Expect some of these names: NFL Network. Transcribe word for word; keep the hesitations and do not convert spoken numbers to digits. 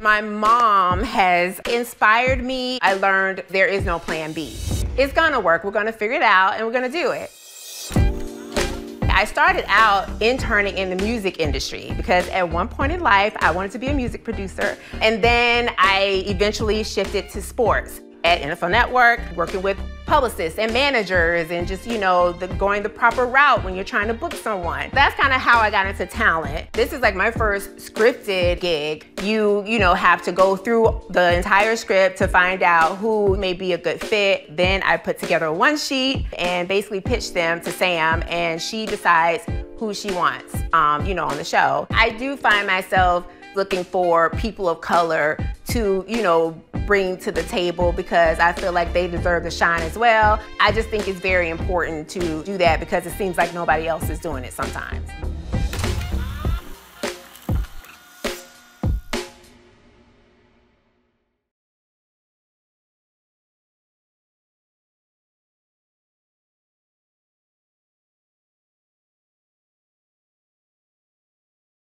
My mom has inspired me. I learned there is no plan B. It's gonna work, we're gonna figure it out, and we're gonna do it. I started out interning in the music industry because at one point in life, I wanted to be a music producer. And then I eventually shifted to sports at N F L Network, working with publicists and managers and just, you know, the, going the proper route when you're trying to book someone. That's kind of how I got into talent. This is like my first scripted gig. You, you know, have to go through the entire script to find out who may be a good fit. Then I put together a one sheet and basically pitched them to Sam, and she decides who she wants, um, you know, on the show. I do find myself looking for people of color to, you know, bring to the table because I feel like they deserve to shine as well. I just think it's very important to do that because it seems like nobody else is doing it sometimes.